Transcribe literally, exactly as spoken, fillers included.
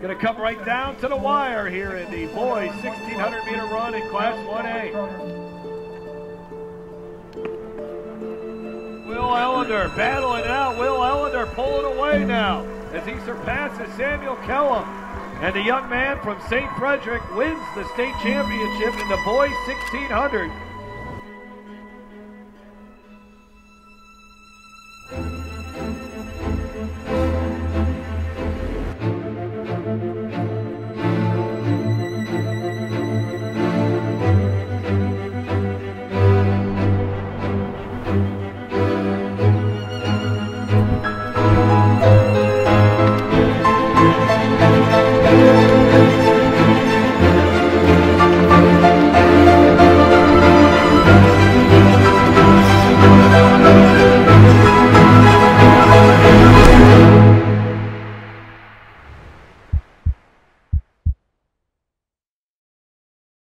Going to come right down to the wire here in the boys' sixteen hundred meter run in Class one A. Will Ellender battling it out. Will Ellender pulling away now as he surpasses Samuel Kellum. And the young man from Saint Frederick wins the state championship in the boys' sixteen hundred.